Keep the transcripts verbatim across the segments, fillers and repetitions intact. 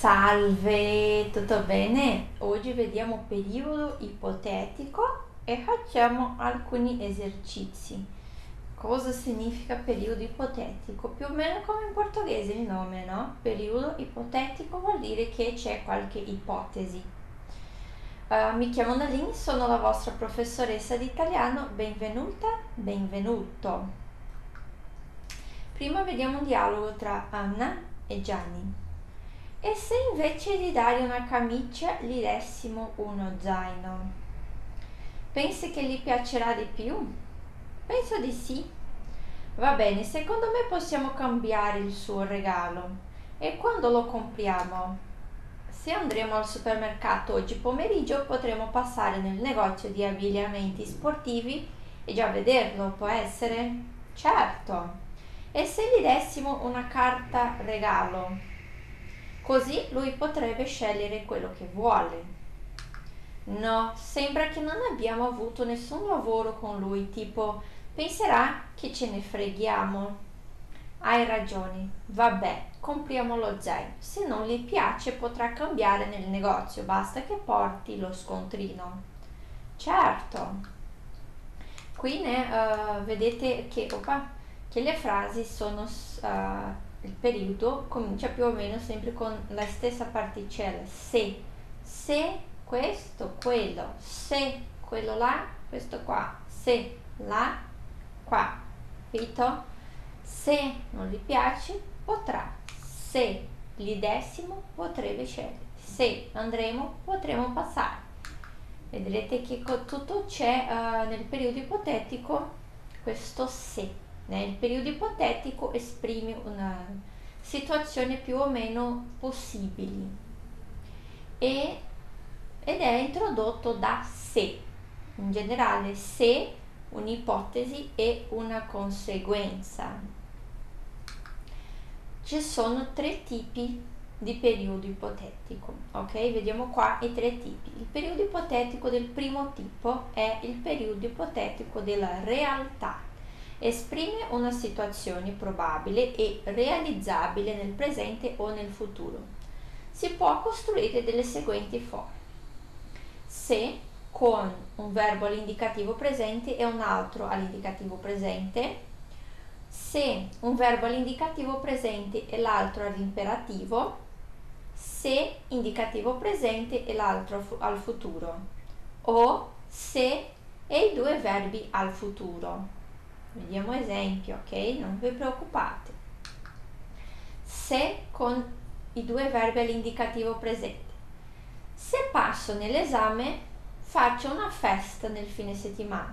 Salve, tutto bene? Oggi vediamo periodo ipotetico e facciamo alcuni esercizi. Cosa significa periodo ipotetico? Più o meno come in portoghese il nome, no? Periodo ipotetico vuol dire che c'è qualche ipotesi. Uh, mi chiamo Nalim, sono la vostra professoressa di italiano. Benvenuta, benvenuto. Prima vediamo un dialogo tra Anna e Gianni. E se invece di dare una camicia gli dessimo uno zaino? Pensi che gli piacerà di più? Penso di sì. Va bene, secondo me possiamo cambiare il suo regalo. E quando lo compriamo? Se andremo al supermercato oggi pomeriggio potremo passare nel negozio di abbigliamenti sportivi e già vederlo, può essere? Certo. E se gli dessimo una carta regalo? Così lui potrebbe scegliere quello che vuole. No, sembra che non abbiamo avuto nessun lavoro con lui, tipo penserà che ce ne freghiamo. Hai ragione, vabbè, compriamo lo zaino. Se non gli piace potrà cambiare nel negozio, basta che porti lo scontrino. Certo. Qui ne, uh, vedete che, opa, che le frasi sono... Uh, Il periodo comincia più o meno sempre con la stessa particella, se, se, questo, quello, se, quello là, questo qua, se, là, qua, capito? Se non gli piace, potrà, se gli dessimo, potrebbe scegliere, se andremo, potremo passare. Vedrete che tutto c'è uh, nel periodo ipotetico, questo se. Il periodo ipotetico esprime una situazione più o meno possibili e, ed è introdotto da se. In generale se, un'ipotesi e una conseguenza. Ci sono tre tipi di periodo ipotetico, ok? Vediamo qua i tre tipi. Il periodo ipotetico del primo tipo è il periodo ipotetico della realtà. Esprime una situazione probabile e realizzabile nel presente o nel futuro. Si può costruire delle seguenti forme. Se con un verbo all'indicativo presente e un altro all'indicativo presente. Se un verbo all'indicativo presente e l'altro all'imperativo. Se indicativo presente e l'altro al futuro. O se e i due verbi al futuro. Vediamo esempio, ok? Non vi preoccupate. Se con i due verbi all'indicativo presente. Se passo nell'esame, faccio una festa nel fine settimana.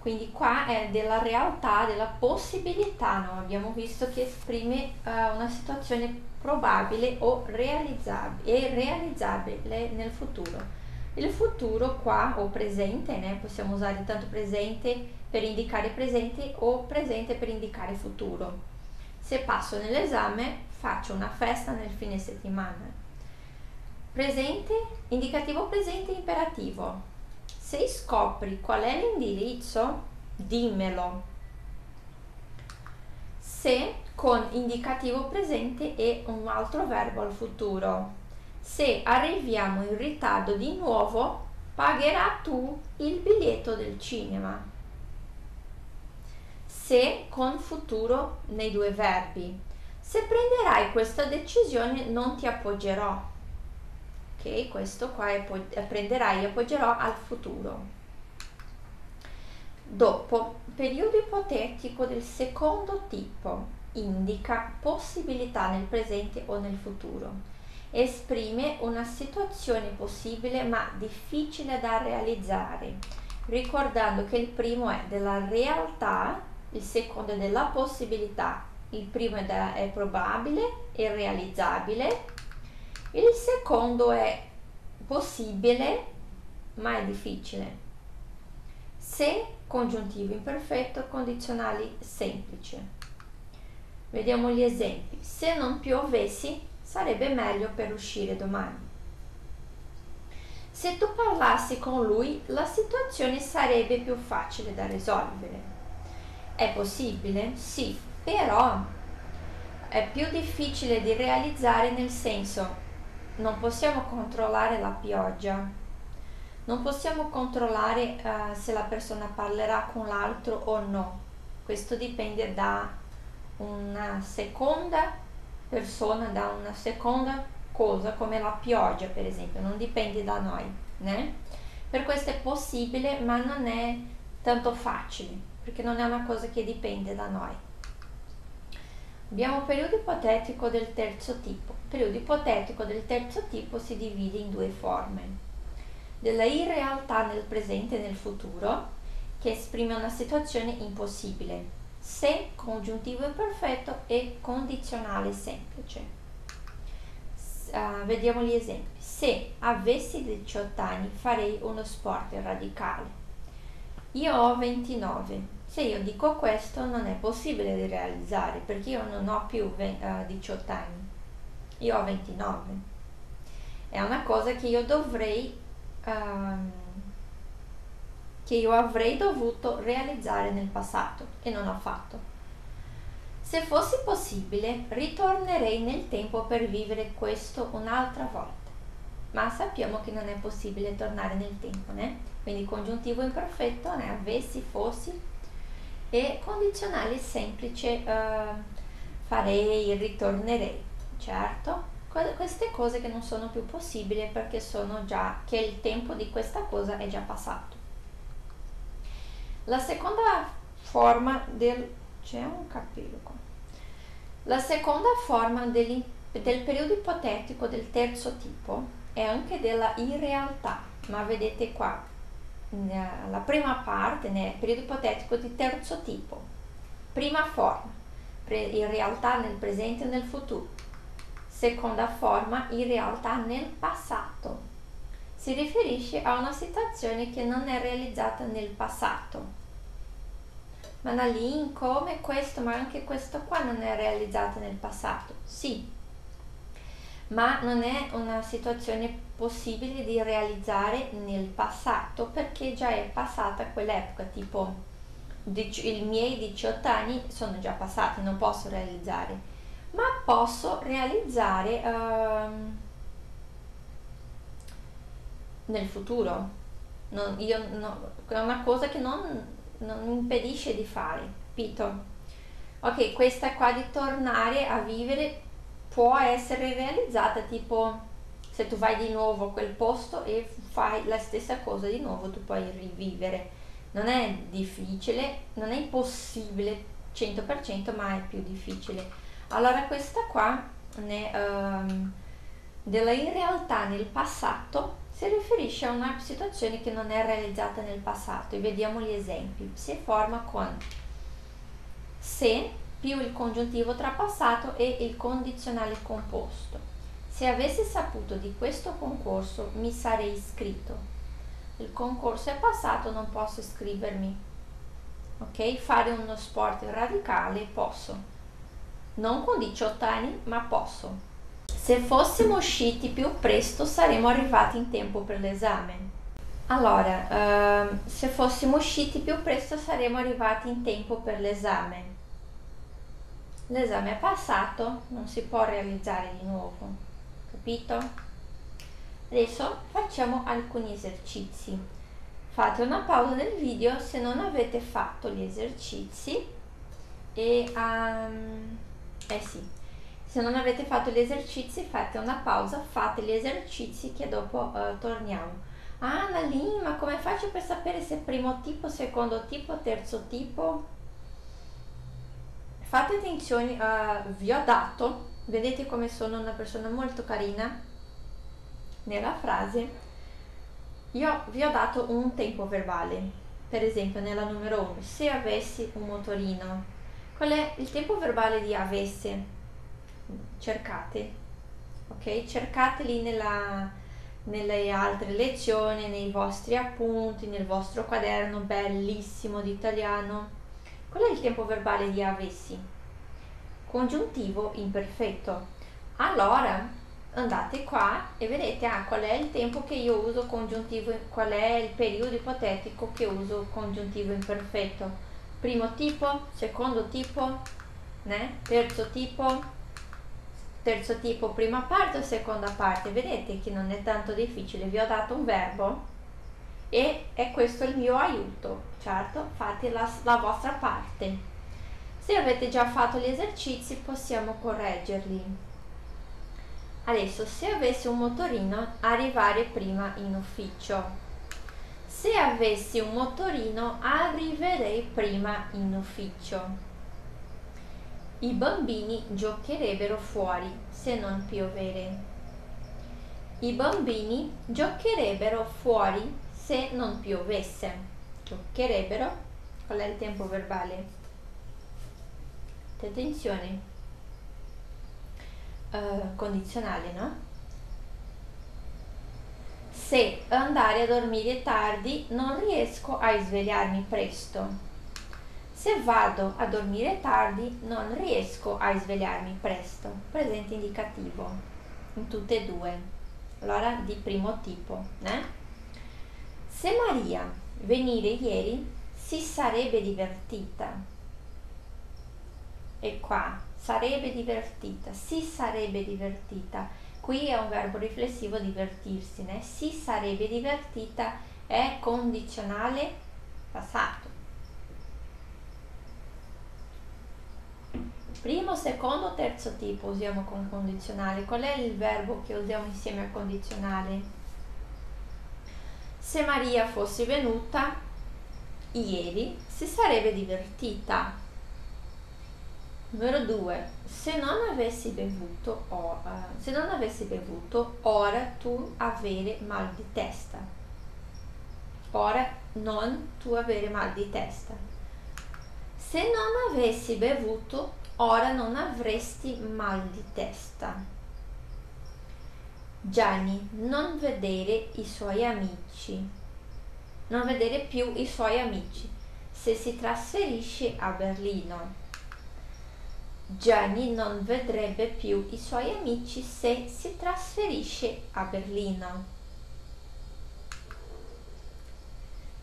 Quindi qua è della realtà, della possibilità, no? Abbiamo visto che esprime uh, una situazione probabile o realizzabile e realizzabile nel futuro. Il futuro qua, o presente, né? Possiamo usare tanto presente per indicare presente o presente per indicare futuro. Se passo nell'esame, faccio una festa nel fine settimana. Presente, indicativo presente, imperativo. Se scopri qual è l'indirizzo, dimmelo. Se con indicativo presente e un altro verbo al futuro. Se arriviamo in ritardo di nuovo, pagherà tu il biglietto del cinema. Se con futuro nei due verbi. Se prenderai questa decisione, non ti appoggerò. Ok, questo qua è prenderai e appoggerò al futuro. Dopo, periodo ipotetico del secondo tipo indica possibilità nel presente o nel futuro. Esprime una situazione possibile ma difficile da realizzare, ricordando che il primo è della realtà, il secondo è della possibilità, il primo è, da, è probabile e realizzabile, il secondo è possibile ma è difficile. Se, congiuntivo imperfetto, condizionali semplice. Vediamo gli esempi. Se non piovessi, sarebbe meglio per uscire domani. Se tu parlassi con lui, la situazione sarebbe più facile da risolvere. È possibile? Sì, però è più difficile di realizzare nel senso non possiamo controllare la pioggia, non possiamo controllare uh, se la persona parlerà con l'altro o no. Questo dipende da una seconda persona, da una seconda cosa, come la pioggia per esempio, non dipende da noi, né? Per questo è possibile, ma non è tanto facile, perché non è una cosa che dipende da noi. Abbiamo un periodo ipotetico del terzo tipo. Il periodo ipotetico del terzo tipo si divide in due forme: della irrealtà nel presente e nel futuro, che esprime una situazione impossibile, se congiuntivo imperfetto e condizionale semplice. Uh, vediamo gli esempi. Se avessi diciotto anni farei uno sport radicale. Io ho ventinove. Se io dico questo non è possibile da realizzare, perché io non ho più diciotto anni, io ho ventinove. È una cosa che io dovrei um, che io avrei dovuto realizzare nel passato e non ho fatto. Se fosse possibile ritornerei nel tempo per vivere questo un'altra volta, ma sappiamo che non è possibile tornare nel tempo, né? Quindi congiuntivo imperfetto, né? Avessi, fossi, e condizionale semplice, uh, farei, ritornerei, certo? Queste cose che non sono più possibili perché sono già, che il tempo di questa cosa è già passato. La seconda forma del c'è un capello qua. La seconda forma del, del periodo ipotetico del terzo tipo è anche della irrealtà, ma vedete qua la prima parte nel periodo ipotetico di terzo tipo, prima forma irrealtà nel presente e nel futuro, seconda forma irrealtà nel passato. Si riferisce a una situazione che non è realizzata nel passato. Ma Nalim, come questo, ma anche questo qua non è realizzato nel passato. Sì, ma non è una situazione possibile di realizzare nel passato, perché già è passata quell'epoca, tipo i miei diciotto anni sono già passati, non posso realizzare, ma posso realizzare um, nel futuro. Non, io, no, è una cosa che non... non impedisce di fare, capito? Ok, questa qua di tornare a vivere può essere realizzata, tipo se tu vai di nuovo a quel posto e fai la stessa cosa di nuovo, tu puoi rivivere. Non è difficile, non è impossibile cento per cento, ma è più difficile. Allora questa qua ne, um, della in realtà nel passato si riferisce a una situazione che non è realizzata nel passato, e vediamo gli esempi. Si forma con se più il congiuntivo tra passato e il condizionale composto. Se avessi saputo di questo concorso mi sarei iscritto. Il concorso è passato, non posso iscrivermi. Ok? Fare uno sport radicale posso. Non con diciotto anni, ma posso. Se fossimo usciti più presto saremmo arrivati in tempo per l'esame. Allora, uh, se fossimo usciti più presto saremmo arrivati in tempo per l'esame. L'esame è passato, non si può realizzare di nuovo, capito? Adesso facciamo alcuni esercizi. Fate una pausa nel video se non avete fatto gli esercizi e... Um, eh sì. Se non avete fatto gli esercizi fate una pausa, fate gli esercizi che dopo uh, torniamo. Ah, Nalim, ma come faccio per sapere se primo tipo, secondo tipo, terzo tipo? Fate attenzione, uh, vi ho dato, vedete come sono una persona molto carina nella frase, io vi ho dato un tempo verbale, per esempio nella numero uno, se avessi un motorino, qual è il tempo verbale di avesse? Cercate, ok? Cercateli nella, nelle altre lezioni, nei vostri appunti, nel vostro quaderno bellissimo di italiano. Qual è il tempo verbale di avessi? Congiuntivo imperfetto. Allora andate qua e vedete ah, qual è il tempo che io uso congiuntivo, qual è il periodo ipotetico che uso congiuntivo imperfetto. Primo tipo, secondo tipo, né? Terzo tipo, terzo tipo, prima parte o seconda parte. Vedete che non è tanto difficile, vi ho dato un verbo e è questo il mio aiuto. Certo, fate la, la vostra parte. Se avete già fatto gli esercizi possiamo correggerli. Adesso, se avessi un motorino, arrivare prima in ufficio. Se avessi un motorino, arriverei prima in ufficio. I bambini giocherebbero fuori se non piovere. I bambini giocherebbero fuori se non piovesse. Giocherebbero, qual è il tempo verbale? Attenzione, uh, condizionale, no? Se andare a dormire tardi non riesco a svegliarmi presto. Se vado a dormire tardi non riesco a svegliarmi presto. Presente indicativo in tutte e due, allora di primo tipo, eh? Se Maria venire ieri si sarebbe divertita. E qua sarebbe divertita, si sarebbe divertita. Qui è un verbo riflessivo, divertirsi, né? Si sarebbe divertita è condizionale passato. Primo, secondo, terzo tipo usiamo con condizionale. Qual è il verbo che usiamo insieme al condizionale? Se Maria fosse venuta ieri si sarebbe divertita. Numero due. Se non avessi bevuto, or, uh, se non avessi bevuto, ora tu avere mal di testa. Ora non tu avere mal di testa. Se non avessi bevuto, ora non avresti mal di testa. Gianni, non vedere i suoi amici, non vedere più i suoi amici se si trasferisce a Berlino. Gianni non vedrebbe più i suoi amici se si trasferisce a Berlino.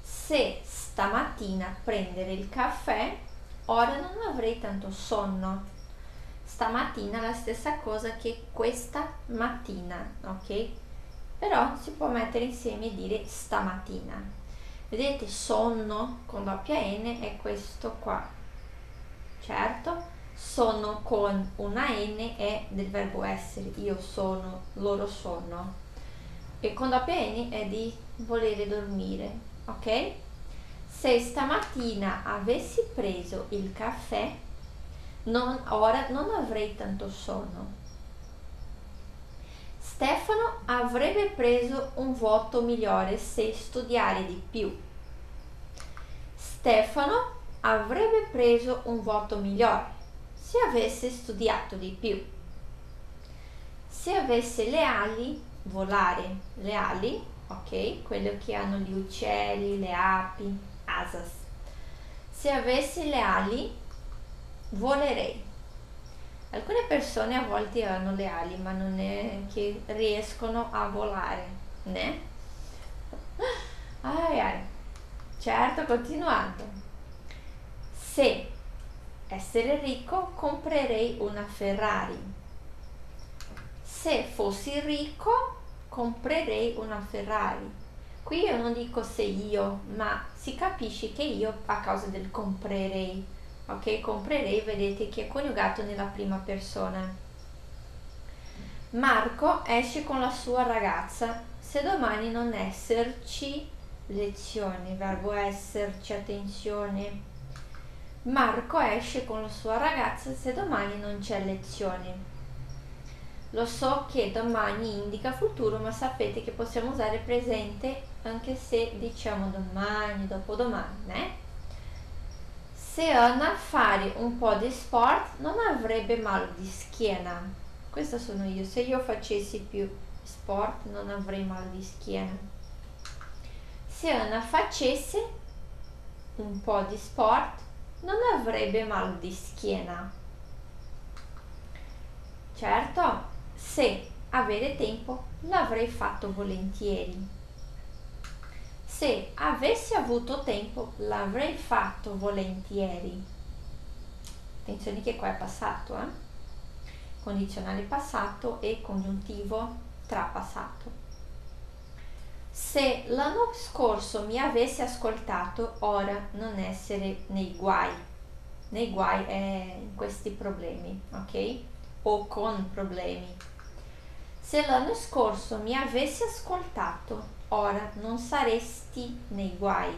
Se stamattina prendere il caffè, ora non avrei tanto sonno. Stamattina la stessa cosa che questa mattina, ok? Però si può mettere insieme e dire stamattina. Vedete, sonno con doppia N è questo qua. Certo, sono con una N è del verbo essere, io sono, loro sono. E con doppia N è di volere dormire, ok? Se stamattina avessi preso il caffè, Non, ora non avrei tanto sonno. Stefano avrebbe preso un voto migliore se studiare di più. Stefano avrebbe preso un voto migliore se avesse studiato di più. Se avesse le ali, volare, le ali, ok? Quello che hanno gli uccelli, le api, asas. Se avessi le ali, volerei. Alcune persone a volte hanno le ali, ma non è che riescono a volare, né? Ai ai. Certo, continuando. Se essere ricco, comprerei una Ferrari. Se fossi ricco, comprerei una Ferrari. Qui io non dico se io, ma si capisce che io a causa del comprerei. Ok, comprerei, vedete che è coniugato nella prima persona. Marco esce con la sua ragazza se domani non esserci lezioni. Verbo esserci, attenzione. Marco esce con la sua ragazza se domani non c'è lezione. Lo so che domani indica futuro, ma sapete che possiamo usare presente anche se diciamo domani, dopodomani, eh? Se Anna fare un po' di sport non avrebbe mal di schiena. Questa sono io. Se io facessi più sport non avrei mal di schiena. Se Anna facesse un po' di sport non avrebbe mal di schiena. Certo, se avere tempo l'avrei fatto volentieri. Se avessi avuto tempo l'avrei fatto volentieri. Attenzione che qua è passato, eh? condizionale passato e congiuntivo trapassato. Se l'anno scorso mi avessi ascoltato, ora non essere nei guai. Nei guai è in questi problemi, ok? O con problemi. Se l'anno scorso mi avessi ascoltato, ora non saresti nei guai.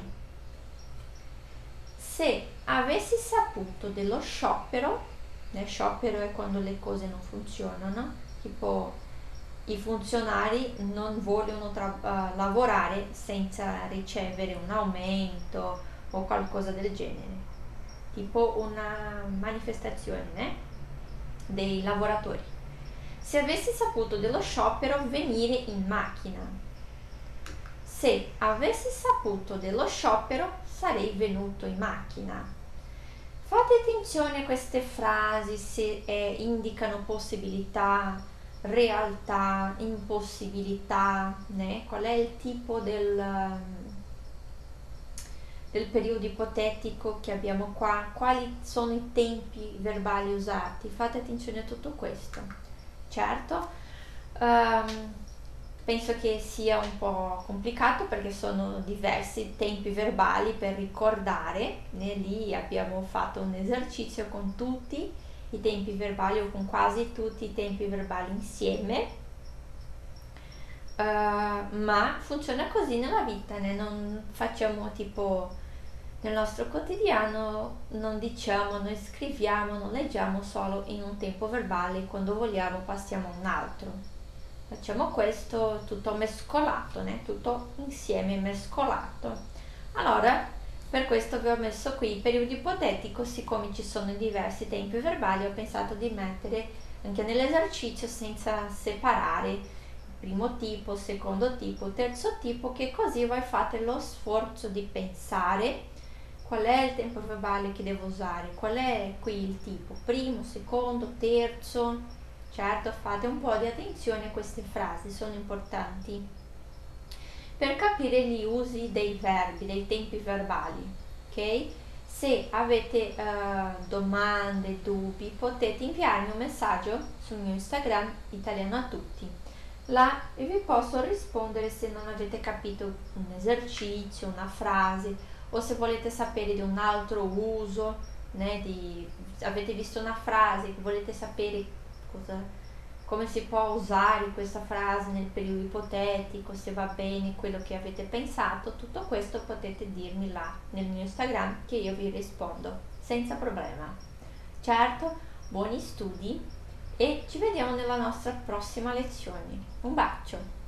Se avessi saputo dello sciopero, lo sciopero è quando le cose non funzionano, tipo i funzionari non vogliono uh, lavorare senza ricevere un aumento o qualcosa del genere, tipo una manifestazione né? dei lavoratori. Se avessi saputo dello sciopero, venire in macchina. Se avessi saputo dello sciopero, sarei venuto in macchina. Fate attenzione a queste frasi se eh, indicano possibilità, realtà, impossibilità, né? Qual è il tipo del, del periodo ipotetico che abbiamo qua, quali sono i tempi verbali usati. Fate attenzione a tutto questo, certo. Um, Penso che sia un po' complicato perché sono diversi tempi verbali per ricordare, né? Lì abbiamo fatto un esercizio con tutti i tempi verbali o con quasi tutti i tempi verbali insieme, uh, ma funziona così nella vita, né? Non facciamo tipo nel nostro quotidiano, non diciamo, non scriviamo, non leggiamo solo in un tempo verbale, quando vogliamo passiamo a un altro. Facciamo questo tutto mescolato, né? Tutto insieme mescolato. Allora, per questo vi ho messo qui il periodo ipotetico, siccome ci sono diversi tempi verbali, ho pensato di mettere anche nell'esercizio senza separare il primo tipo, il secondo tipo, il terzo tipo, che così voi fate lo sforzo di pensare qual è il tempo verbale che devo usare, qual è qui il tipo, primo, secondo, terzo. Certo, fate un po' di attenzione a queste frasi, sono importanti per capire gli usi dei verbi, dei tempi verbali, ok? Se avete uh, domande, dubbi, potete inviarmi un messaggio sul mio Instagram, italiano a tutti. Là vi posso rispondere se non avete capito un esercizio, una frase, o se volete sapere di un altro uso, né, di, avete visto una frase che volete sapere come si può usare questa frase nel periodo ipotetico, se va bene quello che avete pensato. Tutto questo potete dirmi là nel mio Instagram, che io vi rispondo senza problema. Certo, buoni studi e ci vediamo nella nostra prossima lezione. Un bacio!